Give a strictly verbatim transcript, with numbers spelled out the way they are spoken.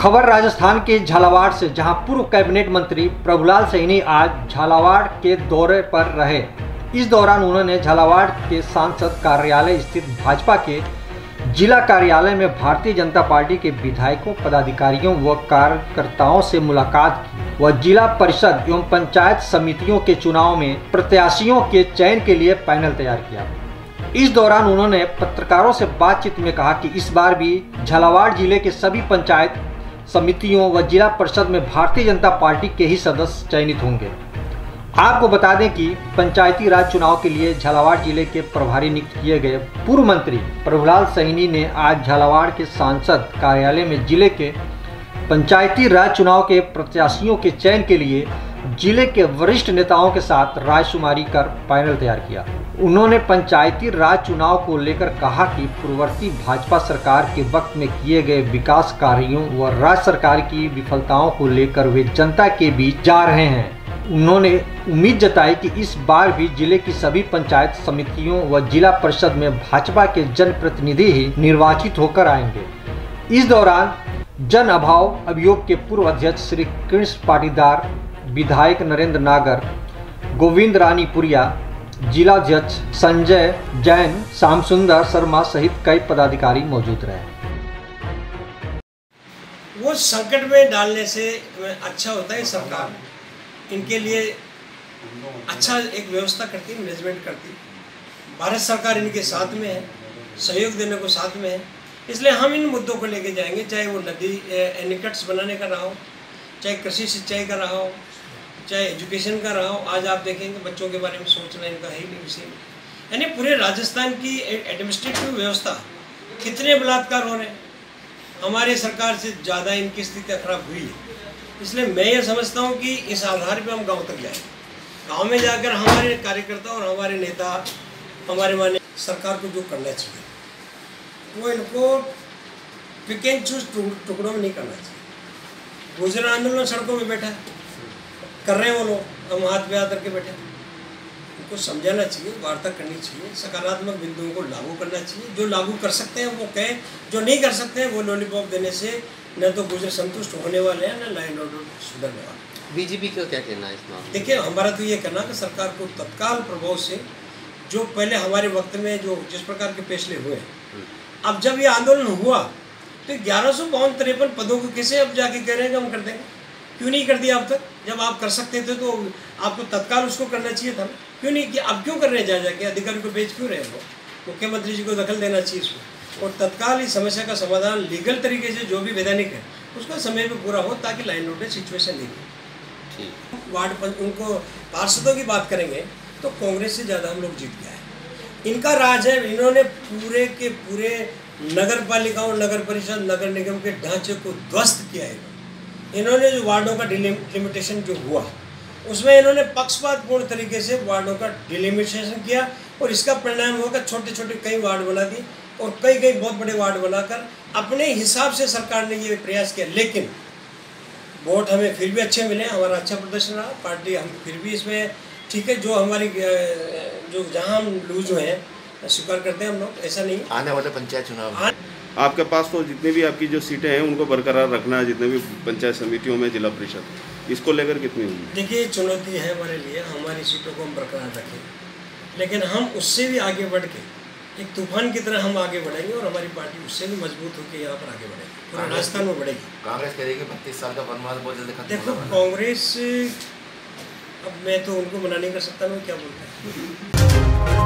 खबर राजस्थान के झालावाड़ से, जहां पूर्व कैबिनेट मंत्री प्रभुलाल सैनी आज झालावाड़ के दौरे पर रहे। इस दौरान उन्होंने झालावाड़ के सांसद कार्यालय स्थित भाजपा के जिला कार्यालय में भारतीय जनता पार्टी के विधायकों, पदाधिकारियों व कार्यकर्ताओं से मुलाकात की व जिला परिषद एवं पंचायत समितियों के चुनाव में प्रत्याशियों के चयन के लिए पैनल तैयार किया। इस दौरान उन्होंने पत्रकारों से बातचीत में कहा कि इस बार भी झालावाड़ जिले के सभी पंचायत समितियों व जिला परिषद में भारतीय जनता पार्टी के ही सदस्य चयनित होंगे। आपको बता दें कि पंचायती राज चुनाव के लिए झालावाड़ जिले के प्रभारी नियुक्त किए गए पूर्व मंत्री प्रभुलाल सैनी ने आज झालावाड़ के सांसद कार्यालय में जिले के पंचायती राज चुनाव के प्रत्याशियों के चयन के लिए जिले के वरिष्ठ नेताओं के साथ रायशुमारी कर पैनल तैयार किया। उन्होंने पंचायती राज चुनाव को लेकर कहा कि पूर्ववर्ती भाजपा सरकार के वक्त में किए गए विकास कार्यों व राज्य सरकार की विफलताओं को लेकर वे जनता के बीच जा रहे हैं। उन्होंने उम्मीद जताई कि इस बार भी जिले की सभी पंचायत समितियों व जिला परिषद में भाजपा के जनप्रतिनिधि ही निर्वाचित होकर आएंगे। इस दौरान जन अभाव अभियोग के पूर्व अध्यक्ष श्री कृष्ण पाटीदार, विधायक नरेंद्र नागर, गोविंद रानीपुरिया, जिलाध्यक्ष संजय जैन, शाम सुंदर शर्मा सहित कई पदाधिकारी मौजूद रहे। वो संकट में डालने से अच्छा होता है सरकार, इनके लिए अच्छा एक व्यवस्था करती है, मैनेजमेंट करती है। भारत सरकार इनके साथ में है, सहयोग देने को साथ में है, इसलिए हम इन मुद्दों को लेके जाएंगे, चाहे वो नदी एनिकट्स बनाने का रहा हो, चाहे कृषि सिंचाई का रहा हो, चाहे एजुकेशन का रहा हो। आज आप देखेंगे बच्चों के बारे में सोचना इनका ही नहीं विषय, यानी पूरे राजस्थान की एडमिनिस्ट्रेटिव व्यवस्था कितने बलात्कार हो रहे हैं, हमारे सरकार से ज़्यादा इनकी स्थिति खराब हुई है। इसलिए मैं ये समझता हूँ कि इस आधार पे हम गांव तक जाएं, गांव में जाकर हमारे कार्यकर्ता और हमारे नेता, हमारे माने सरकार को जो करना चाहिए वो इनको पिक एंड चूज टुकड़ों में नहीं करना चाहिए। गुजरात आंदोलन सड़कों में बैठा है, कर रहे हैं वो लोग, हम हाथ में हाथ करके बैठे। उनको समझाना चाहिए, वार्ता करनी चाहिए, सकारात्मक बिंदुओं को लागू करना चाहिए। जो लागू कर सकते हैं वो कहें, जो नहीं कर सकते हैं वो लॉलीपॉप देने से न तो गुजर संतुष्ट होने वाले हैं, न लाइन ऑर्डर सुधरने वाले। बीजेपी का क्या कहना है इस मामले में? देखिए, हमारा तो ये कहना कि सरकार को तत्काल प्रभाव से, जो पहले हमारे वक्त में जो जिस प्रकार के फैसले हुए, अब जब ये आंदोलन हुआ तो ग्यारह सौ बावन तिरपन पदों को कैसे अब जाके कह रहे हैं कि हम कर देंगे? क्यों नहीं कर दिया अब तक? जब आप कर सकते थे तो आपको तत्काल उसको करना चाहिए था, क्यों नहीं किया? अब क्यों कर रहे हैं जा जाके अधिकारी को बेच क्यों रहे हैं? वो मुख्यमंत्री जी को दखल देना चाहिए इसमें, और तत्काल इस समस्या का समाधान लीगल तरीके से जो भी वैधानिक है उसका समय पर पूरा हो, ताकि लाइन ऑफ सिचुएशन नहीं हो। वार्ड उनको पार्षदों की बात करेंगे तो कांग्रेस से ज़्यादा हम लोग जीत गया है, इनका राज है। इन्होंने पूरे के पूरे नगर पालिकाओं, नगर परिषद, नगर निगम के ढांचे को ध्वस्त किया है। इन्होंने जो वार्डों का डिलिमिटेशन जो हुआ उसमें इन्होंने पक्षपातपूर्ण तरीके से वार्डों का डिलिमिटेशन किया, और इसका परिणाम हुआ कि छोटे छोटे कई वार्ड बना दिए और कई कई बहुत बड़े वार्ड बनाकर अपने हिसाब से सरकार ने ये प्रयास किया। लेकिन वोट हमें फिर भी अच्छे मिले, हमारा अच्छा प्रदर्शन रहा, पार्टी हम फिर भी इसमें ठीक है। जो हमारी जो जहाँ हम लूज हुए हैं स्वीकार करते हैं हम लोग, ऐसा नहीं। आने वाले पंचायत चुनाव आपके पास तो जितने भी आपकी जो सीटें हैं उनको बरकरार रखना है, जितने भी पंचायत समितियों में, जिला परिषद, इसको लेकर कितनी होगी? देखिए, चुनौती है हमारे लिए, हमारी सीटों को हम बरकरार रखें, लेकिन हम उससे भी आगे बढ़ के एक तूफान की तरह हम आगे बढ़ेंगे, और हमारी पार्टी उससे भी मजबूत होकर यहाँ पर आगे बढ़ेगी, पूरा राजस्थान में बढ़ेगी। कांग्रेस करेगी बत्तीस साल का वनवास बहुत जल्द खत्म। देखो, कांग्रेस, अब मैं तो उनको मना नहीं कर सकता, मैं क्या बोलता हूँ।